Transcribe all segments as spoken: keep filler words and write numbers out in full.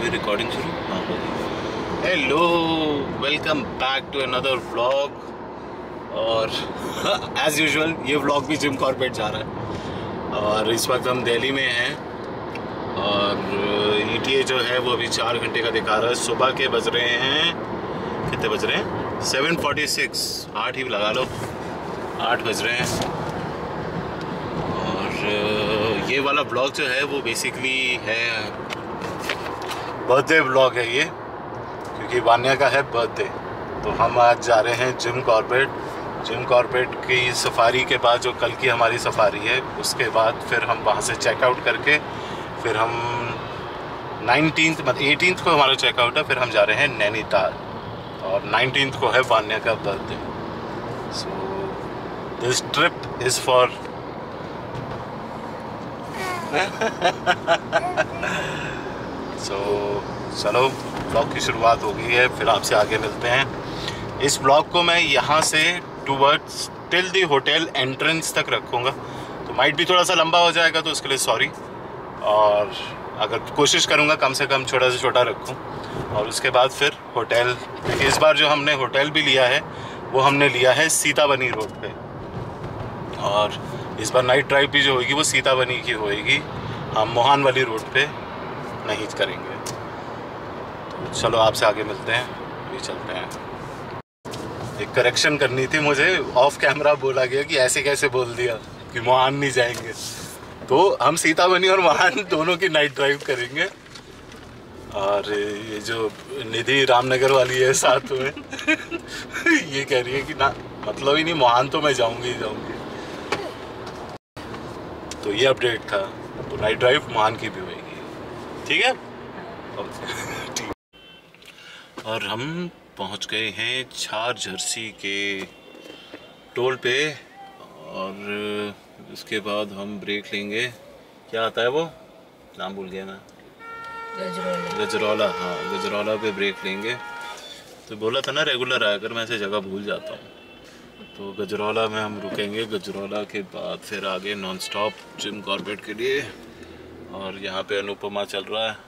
अभी रिकॉर्डिंग शुरू हाँ होगी। Hello, welcome back to another vlog. और एज़ यूजुअल ये व्लॉग भी जिम कॉर्बेट जा रहा है और इस वक्त हम दिल्ली में हैं और ईटीए जो है वो अभी चार घंटे का दिखा रहा है। सुबह के बज रहे हैं, कितने बज रहे हैं? सेवन फोर्टी सिक्स, आठ ही लगा लो, आठ बज रहे हैं। और ये वाला व्लॉग जो है वो बेसिकली है बर्थडे व्लॉग है ये, क्योंकि वान्या का है बर्थडे तो हम आज जा रहे हैं जिम कॉर्बेट। जिम कॉर्बेट की सफारी के बाद, जो कल की हमारी सफारी है, उसके बाद फिर हम वहाँ से चेकआउट करके फिर हम नाइनटीन्थ मतलब एटीन्थ को हमारा चेकआउट है, फिर हम जा रहे हैं नैनीताल और नाइनटीन्थ को है वान्या का birthday. So this trip is for so चलो ब्लॉग की शुरुआत हो गई है, फिर आपसे आगे मिलते हैं। इस ब्लॉग को मैं यहाँ से towards till the hotel entrance तक रखूँगा, तो माइट भी थोड़ा सा लंबा हो जाएगा तो उसके लिए सॉरी। और अगर कोशिश करूँगा कम से कम छोटा से छोटा रखूँ। और उसके बाद फिर होटल, इस बार जो हमने होटल भी लिया है वो हमने लिया है सीताबनी रोड पे, और इस बार नाइट ड्राइव भी जो होगी वो सीताबनी की होगी, हम मोहान वाली रोड पर नहीं करेंगे। तो चलो आपसे आगे मिलते हैं, ये चलते हैं। एक करेक्शन करनी थी मुझे, ऑफ कैमरा बोला गया कि ऐसे कैसे बोल दिया कि मोहान नहीं जाएंगे, तो हम सीताबनी और मोहान दोनों की नाइट ड्राइव करेंगे। और ये जो निधि रामनगर वाली है साथ में ये कह रही है कि ना मतलब ही नहीं, मोहान तो मैं जाऊंगी ही जाऊंगी। तो ये अपडेट था, तो नाइट ड्राइव मोहान की भी होगी, ठीक है ठीक। और हम पहुंच गए हैं छार झरसी के टोल पे और उसके बाद हम ब्रेक लेंगे। क्या आता है वो, नाम भूल गया मैं, गजरौला। गजरौला, हाँ गजरौला पे ब्रेक लेंगे। तो बोला था ना रेगुलर आकर मैं ऐसे जगह भूल जाता हूँ, तो गजरौला में हम रुकेंगे। गजरौला के बाद फिर आगे नॉन स्टॉप जिम कॉर्बेट के लिए। और यहाँ पे अनुपमा चल रहा है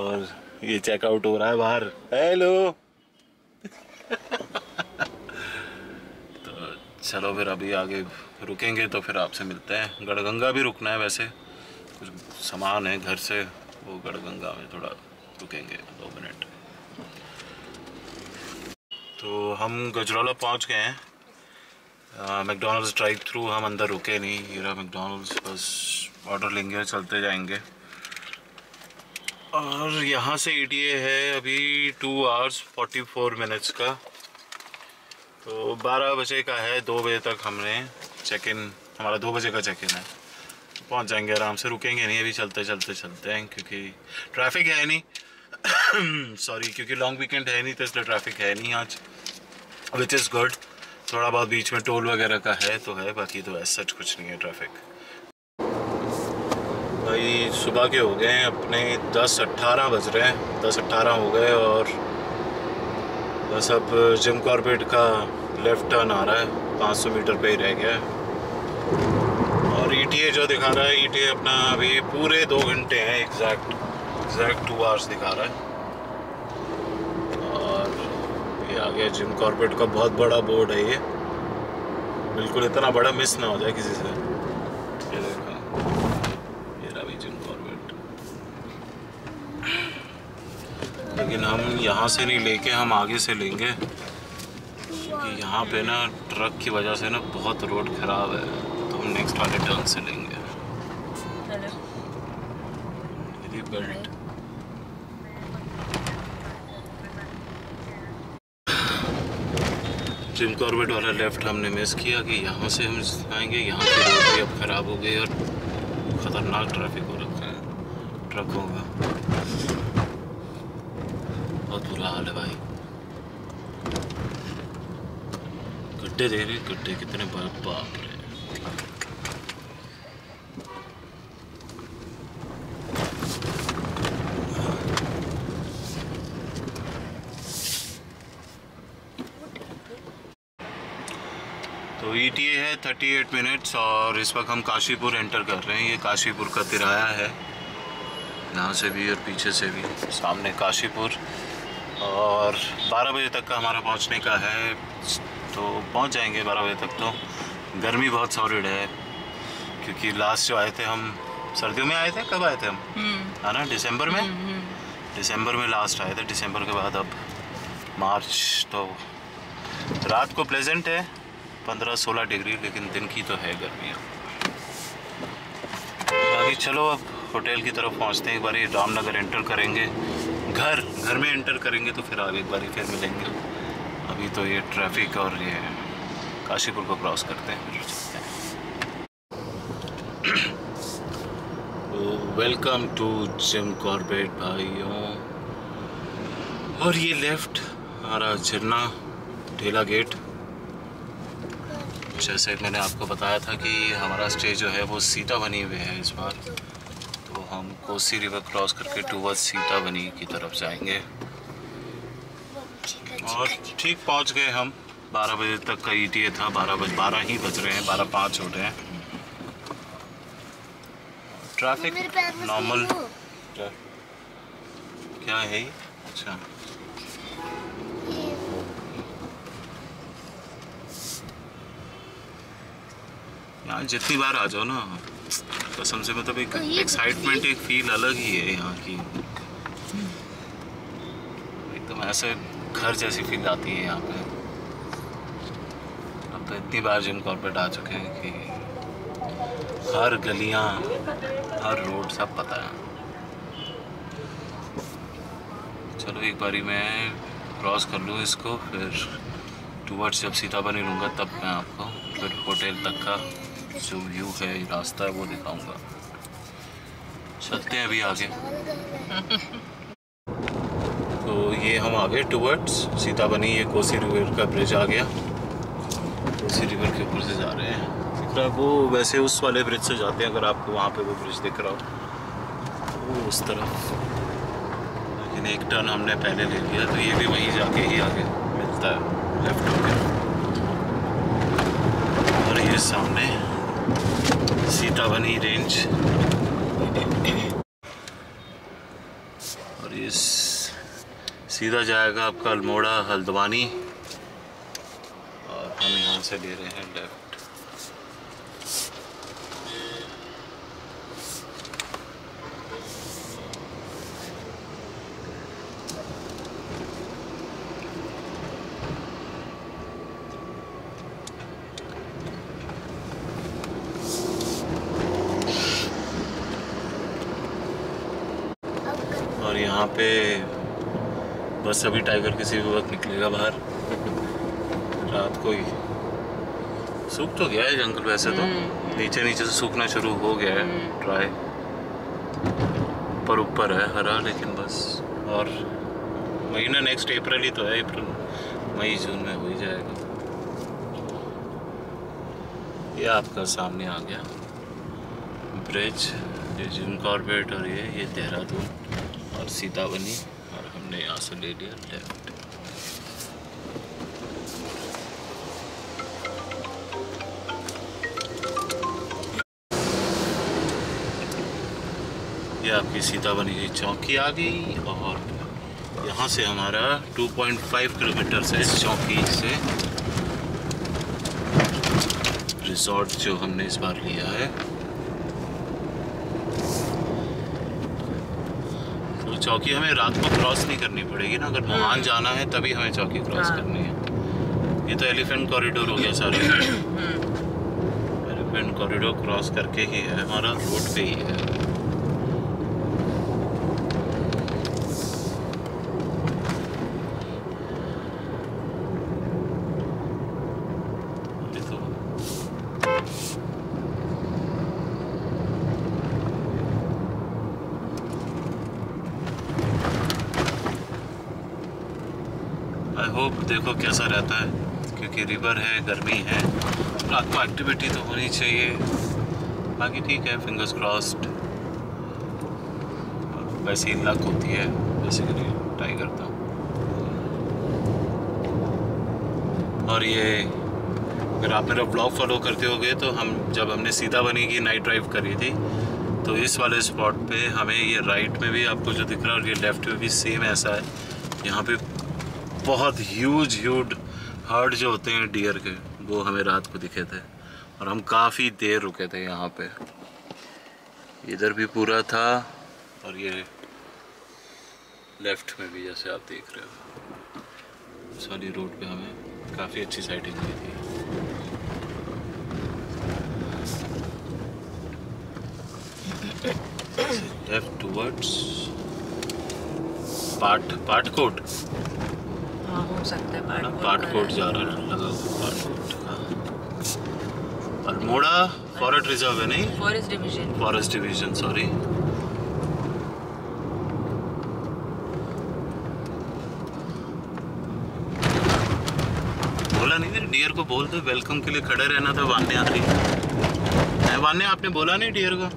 और ये चेकआउट हो रहा है बाहर। हेलो तो चलो फिर अभी आगे रुकेंगे तो फिर आपसे मिलते हैं। गढ़ गंगा भी रुकना है, वैसे कुछ सामान है घर से, वो गढ़ गंगा में थोड़ा रुकेंगे दो मिनट। तो हम गजरौला पहुंच गए हैं। मैकडोनल्ड्स ड्राइव थ्रू हम अंदर रुके नहीं, ये रहा मैकडोनल्ड्स, बस ऑर्डर लेंगे और चलते जाएंगे। और यहाँ से ईटीए है अभी two hours forty four minutes का, तो बारह बजे का है, दो बजे तक हमने चेक इन, हमारा दो बजे का चेक इन है, तो पहुँच जाएंगे आराम से, रुकेंगे नहीं अभी, चलते चलते चलते हैं क्योंकि ट्रैफिक है नहीं सॉरी क्योंकि लॉन्ग वीकेंड है नहीं तो इसलिए ट्रैफिक है नहीं आज, विच इज़ गुड। थोड़ा बहुत बीच में टोल वगैरह का है तो है, बाकी तो ऐसा कुछ नहीं है ट्रैफिक। भाई सुबह के हो गए हैं अपने दस अट्ठारह बज रहे हैं, दस अट्ठारह हो गए और बस अब जिम कॉर्बेट का लेफ़्ट टर्न आ रहा है, पाँच सौ मीटर पे ही रह गया है। और ईटीए जो दिखा रहा है, ईटीए अपना अभी पूरे दो घंटे हैं, एग्जैक्ट एग्जैक्ट टू आवर्स दिखा रहा है। और ये आ गया जिम कॉर्बेट का, बहुत बड़ा बोर्ड है ये, बिल्कुल इतना बड़ा मिस ना हो जाए किसी से। लेकिन हम यहाँ से नहीं लेके हम आगे से लेंगे क्योंकि यहाँ पे ना ट्रक की वजह से ना बहुत रोड ख़राब है, तो हम नेक्स्ट वाले टर्न से लेंगे। बेल्ट जिम कॉर्बेट वाला लेफ्ट हमने मिस किया कि यहाँ से हम आएंगे, यहाँ की रोड भी अब ख़राब हो गई और ख़तरनाक ट्रैफिक हो रखा है, ट्रक होगा, बहुत बुरा हाल है भाई। गड्ढे दे रहे, गड्ढे कितने बाप रहे। तो बीट ये है अड़तीस मिनट्स और इस वक्त हम काशीपुर एंटर कर रहे हैं। ये काशीपुर का तिराया है, यहाँ से भी और पीछे से भी, सामने काशीपुर। और बारह बजे तक का हमारा पहुँचने का है, तो पहुँच जाएंगे बारह बजे तक। तो गर्मी बहुत सॉलिड है, क्योंकि लास्ट जो आए थे हम सर्दियों में आए थे, कब आए थे हम, है ना, दिसंबर में। दिसंबर में लास्ट आए थे, दिसंबर के बाद अब मार्च। तो रात को प्लेजेंट है, पंद्रह सोलह डिग्री, लेकिन दिन की तो है गर्मी। बाकी चलो अब होटल की तरफ पहुंचते हैं, एक बार रामनगर एंटर करेंगे, घर घर में एंटर करेंगे, तो फिर आप एक बार फिर मिलेंगे। अभी तो ये ट्रैफिक और ये काशीपुर को क्रॉस करते हैं, चलते हैं। वेलकम टू जिम कॉर्बेट भाइयों। और ये लेफ्ट हमारा झरना ढेला गेट। जैसे मैंने आपको बताया था कि हमारा स्टे जो है वो सीताबनी में है इस बार, तो हम कोसी रिवर क्रॉस करके टूवर्ड सीताबनी की तरफ जाएंगे। और ठीक पहुंच गए हम, बारह बजे तक का ईटीए था, बारह बज बारह ही बज रहे हैं, बारह पाँच हो रहे हैं। ट्रैफिक नॉर्मल क्या है ही? अच्छा, यहाँ जितनी बार आ जाओ ना, कसम से, मतलब एक एक्साइटमेंट, एक फील अलग ही है यहाँ की। एकदम ऐसे घर जैसी फील आती है यहाँ पे। अब तो इतनी बार जिम कॉर्बेट आ चुके हैं कि हर गलियां, हर रोड सब पता है। चलो एक बारी मैं क्रॉस कर लूँ इसको, फिर टूवर्ड्स जब सीताबनी लूँगा तब मैं आपको फिर होटल तक का जो व्यू है, रास्ता है, वो दिखाऊंगा। चलते हैं अभी आगे। तो ये हम आगे टूवर्ड्स सीताबनी, ये कोसी रिवर का ब्रिज आ गया, कोसी रिवर के ऊपर से जा रहे हैं। वो वैसे उस वाले ब्रिज से जाते हैं, अगर आपको वहाँ पे वो ब्रिज दिख रहा हो, वो उस तरफ। लेकिन एक टर्न हमने पहले ले लिया, तो ये भी वहीं जाके ही आगे मिलता है, लेफ्ट होकर। और ये सामने सीताबनी रेंज, और ये सीधा जाएगा आपका अल्मोड़ा, हल्द्वानी, और हम यहाँ से ले रहे हैं लेफ्ट। यहाँ पे बस अभी टाइगर किसी भी वक्त निकलेगा बाहर, रात को ही। सूख तो गया है जंगल वैसे तो, नीचे नीचे से सूखना शुरू हो गया है, ड्राई, पर ऊपर है हरा, लेकिन बस। और महीना नेक्स्ट अप्रैल ही तो है, अप्रैल मई जून में हो ही जाएगा। ये आपका सामने आ गया ब्रिज, ये जिम कॉर्बेट, और ये ये देहरादून और सीताबनी, और हमने यहाँ से ले लिया लेफ्ट। ये आपकी सीताबनी की चौकी आ गई, और यहाँ से हमारा दो पॉइंट पाँच किलोमीटर से इस चौकी से रिसोर्ट जो हमने इस बार लिया है। चौकी हमें रात को क्रॉस नहीं करनी पड़ेगी ना, अगर मोहान जाना है तभी हमें चौकी क्रॉस करनी है। ये तो एलिफेंट कॉरिडोर हो गया सारे, एलिफेंट कॉरिडोर क्रॉस करके ही है, हमारा रोड पे ही है। देखो कैसा रहता है, क्योंकि रिवर है, गर्मी है, रात को एक्टिविटी तो होनी चाहिए। बाकी ठीक है, फिंगर्स क्रॉस्ड। वैसे ही लक होती है बेसिकली टाइगर तो। और ये अगर आप मेरा ब्लॉग फॉलो करते होगे तो हम जब हमने सीताबनी की नाइट ड्राइव करी थी तो इस वाले स्पॉट पे हमें ये राइट में भी आपको जो दिख रहा है और ये लेफ्ट में भी सेम ऐसा है। यहाँ पे बहुत ह्यूज ह्यूज हर्ड जो होते हैं डियर के वो हमें रात को दिखे थे और हम काफ़ी देर रुके थे यहाँ पे। इधर भी पूरा था और ये लेफ्ट में भी जैसे आप देख रहे हो। इस वाली रोड पे हमें काफ़ी अच्छी साइटिंग हुई थी। लेफ्ट टूवर्ड्स पाठ पाठकोट, हाँ हो सकता है पाठकोट, पाठकोट जा रहा है लगा पाठकोट। अल्मोड़ा फॉरेस्ट रिजर्व है नहीं, forest division, forest division sorry. बोला नहीं फिर डियर को, बोल दो वेलकम के लिए खड़े रहना था। वान्या आ रही है, वान्या आपने बोला नहीं डियर को।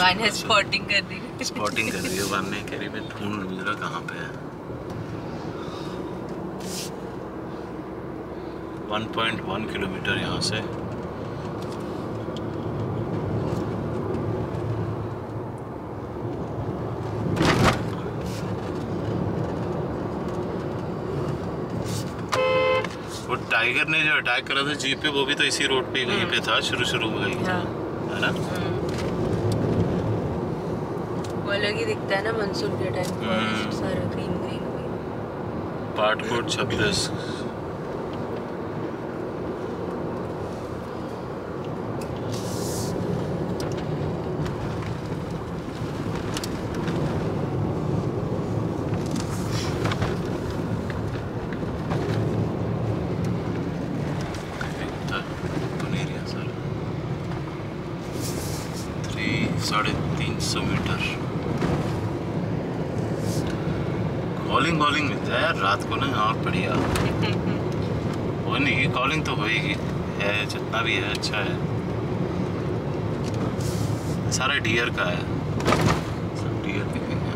वान्या स्पॉटिंग कर रही है, स्पॉटिंग कर रही है। वान्या कह रही मैं ढूंढ गुजरा कहाँ पे है। वन पॉइंट वन किलोमीटर यहाँ से। वो टाइगर ने जो अटैक करा था जीप पे वो भी तो इसी रोड पे वहीं पे था, शुरू शुरू में गई था है ना। अलग ही दिखता है ना मंसून के टाइम पर सारा ग्रीन ग्रीन। पाठकोट छब्बीस साढ़े तीन सौ मीटर कॉलिंग कॉलिंग मिलता है रात को ना। और बढ़िया वो नहीं कॉलिंग तो होएगी है, जितना भी है अच्छा है। सारा डियर का है, सब डियर दिखेंगे।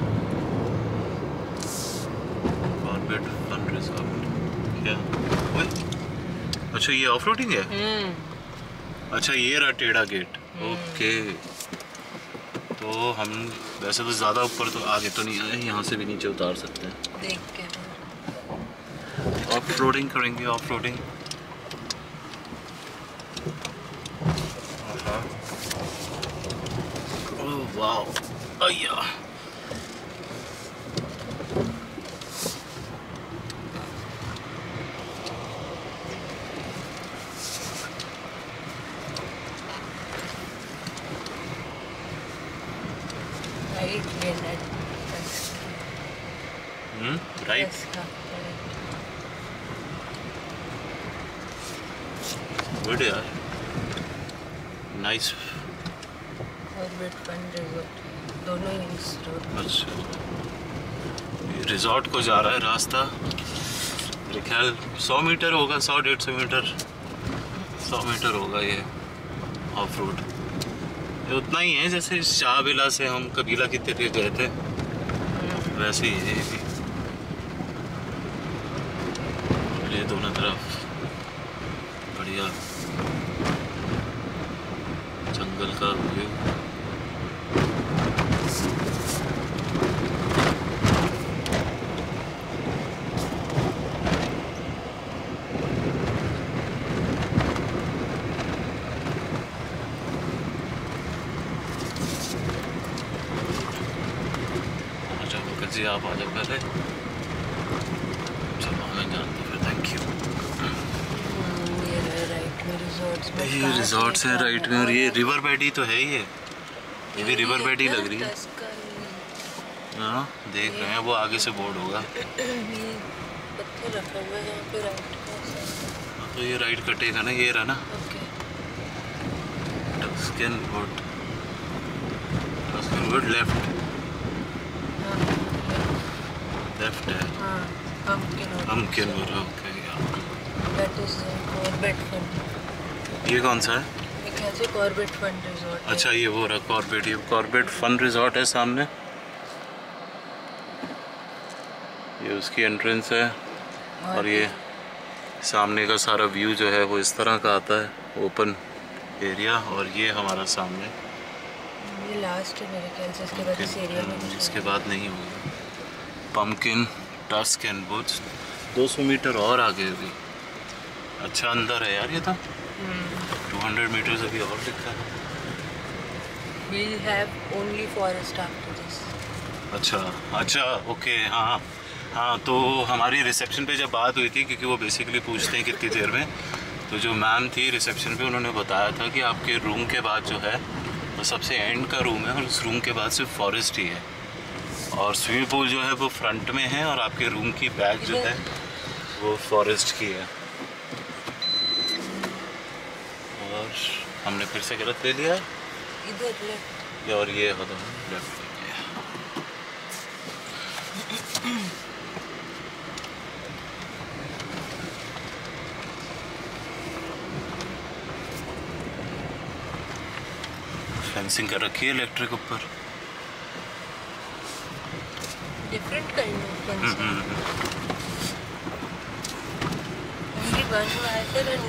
कॉर्बेट वन रिजॉर्ट क्या? अच्छा ये ऑफ रोडिंग है। अच्छा ये रहा टेढ़ा गेट, ओके। तो हम वैसे तो ज़्यादा ऊपर तो आगे तो नहीं आए, यहाँ से भी नीचे उतार सकते हैं देख के। ऑफ रोडिंग करेंगे, ऑफ रोडिंग। ओह वाह अय्या, गुड यार, नाइस। दोनों अच्छा रिजॉर्ट को जा रहा है रास्ता। मेरे ख्याल सौ मीटर होगा, सौ डेढ़ सौ मीटर सौ मीटर होगा ये ऑफ रोड। ये उतना ही है जैसे शाहबिला से हम कबीला की तरफ गए थे, वैसे ही है ये भी। ये दोनों तरफ बढ़िया जंगल का व्यू। अच्छा भगत जी आप आ जाओ पहले, ये रिजॉर्ट्स हैं राइट में। और ये रिवर बेड ही तो है ही है, ये भी रिवर बेड ही लग रही है। हाँ देख रहे हैं वो आगे से बोर्ड होगा। तो ये राइट कटेगा ना, ये रहा ना टस्केन बोर्ड, टस्केन बोर्ड लेफ्ट लेफ्ट है। हम क्या बोल रहे हैं ये कौन सा है? Corbett fun resort. अच्छा ये वो रहा कॉर्बेट, ये कॉर्बेट फन रिजॉर्ट है सामने। ये उसकी एंट्रेंस है, और ये सामने का सारा व्यू जो है वो इस तरह का आता है, ओपन एरिया। और ये हमारा सामने ये लास्ट है मेरे ख्याल से, इसके बाद इस एरिया में इसके बाद नहीं होगा। पम्पकिन टस्कन बोर्ड दो सौ मीटर और आगे भी अच्छा अंदर है यार ये था। टू हंड्रेड मीटर्स अभी और दिखता है। We'll have only forest after this. अच्छा अच्छा ओके हाँ हाँ तो हमारी रिसेप्शन पे जब बात हुई थी, क्योंकि वो बेसिकली पूछते हैं कितनी देर में, तो जो मैम थी रिसेप्शन पे उन्होंने बताया था कि आपके रूम के बाद जो है वो सबसे एंड का रूम है और उस रूम के बाद सिर्फ फॉरेस्ट ही है, और स्विमिंग पूल जो है वो फ्रंट में है और आपके रूम की बैक जो है वो फॉरेस्ट की है। और हमने फिर से गलत ले लिया इधर लेफ्ट, और ये होता है लेफ्ट। फेंसिंग कर रखी है इलेक्ट्रिक ऊपर, डिफरेंट काइंड ऑफ फेंसिंग,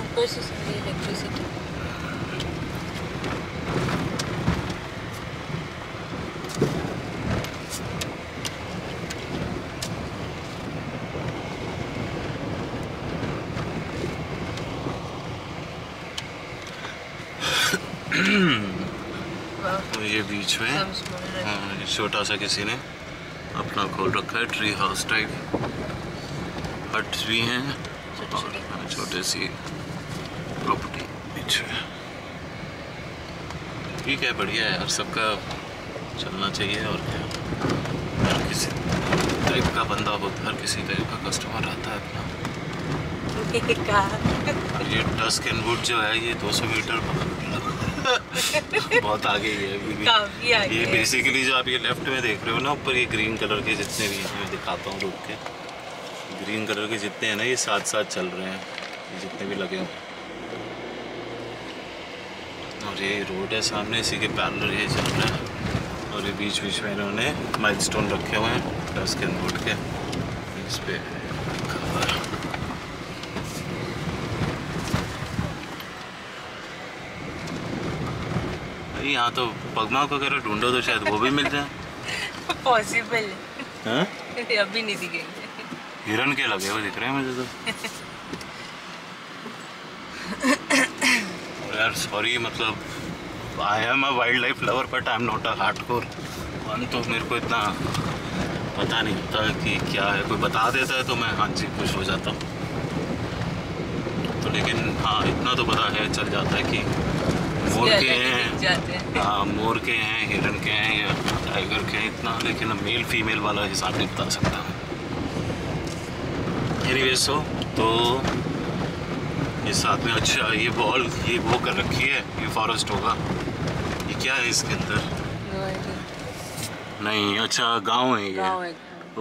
ऊपर से सारी इलेक्ट्रिसिटी। ये बीच में छोटा सा किसी ने अपना खोल रखा है, ट्री हाउस टाइप, हट भी हैं और छोटे सी प्रॉपर्टी बीच में। ठीक है, बढ़िया है यार, सबका चलना चाहिए। और क्या, हर किसी टाइप का बंदा होता है, हर किसी टाइप का कस्टमर आता है अपना। और ये टस्कन वुड जो है ये दो सौ मीटर बहुत आगे ही है अभी भी। काफी आगे ये बेसिकली जो आप ये लेफ्ट में देख रहे हो ना ऊपर, ये ग्रीन कलर के जितने भी हैं, मैं दिखाता हूँ रुक के, ग्रीन कलर के जितने हैं ना ये साथ साथ चल रहे हैं, ये जितने भी लगे हों। और ये रोड है सामने, इसी के पैरेलल ये चल रहा है, और ये बीच बीच में इन्होंने माइलस्टोन रखे हुए हैं टस्कन बोर्ड के, इस पे यहाँ तो पगमा वगैरह ढूंढो तो शायद वो भी मिल जाए, पॉसिबल है। अभी नहीं दिखेंगे, हिरण के लगे हुए दिख रहे हैं मुझे तो। यार सॉरी, मतलब I am a wildlife lover but I am not a hardcore one, तो मेरे को इतना पता नहीं होता कि क्या है, कोई बता देता है तो मैं हाँ जी खुश हो जाता हूँ, तो लेकिन हाँ इतना तो पता है, चल जाता है कि मोर के हैं, हाँ मोर के हैं, हिरण के हैं या टाइगर के हैं इतना, लेकिन अब मेल फीमेल वाला हिसाब नहीं बता सकता हूँ। एनीवे सो तो ये साथ में, अच्छा ये बॉल ये वो कर रखी है, ये फॉरेस्ट होगा, ये क्या है इसके अंदर नहीं, अच्छा गांव है ये,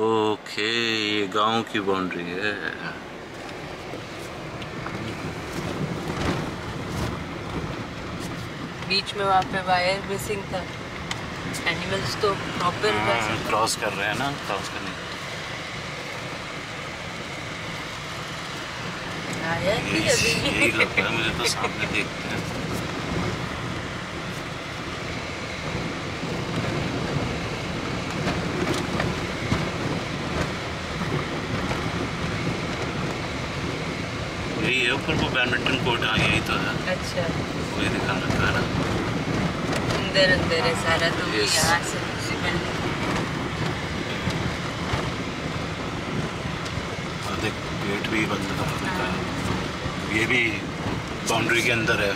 ओके ये गांव की बाउंड्री है। बीच में वहाँ पे वायर मिसिंग था, एनिमल्स तो प्रॉपर क्रॉस कर रहे हैं ना, क्रॉस करने आया ही अभी यही लगता है मुझे तो, सामने देखते हैं। ये ऊपर वो बैडमिंटन कोर्ट आ गया ही तो है, अच्छा वही दिखा रखा है ना, अंदर अंदर है सारा, तो यहाँ से पॉसिबल है। देख गेट भी बंद कर रखा है, ये भी बाउंड्री के अंदर है,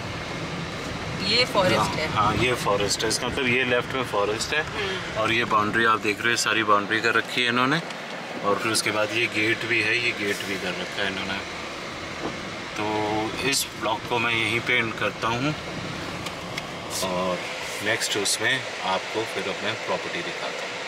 ये फॉरेस्ट है, हाँ ये फॉरेस्ट है, इसका मतलब ये लेफ्ट में फॉरेस्ट है और ये बाउंड्री आप देख रहे हो, सारी बाउंड्री कर रखी है इन्होंने। और फिर उसके बाद ये गेट भी है, ये गेट भी कर रखा है इन्होंने। तो इस ब्लॉग को मैं यहीं पे एंड करता हूँ और नेक्स्ट उसमें आपको फिर अपने प्रॉपर्टी दिखाता हूँ।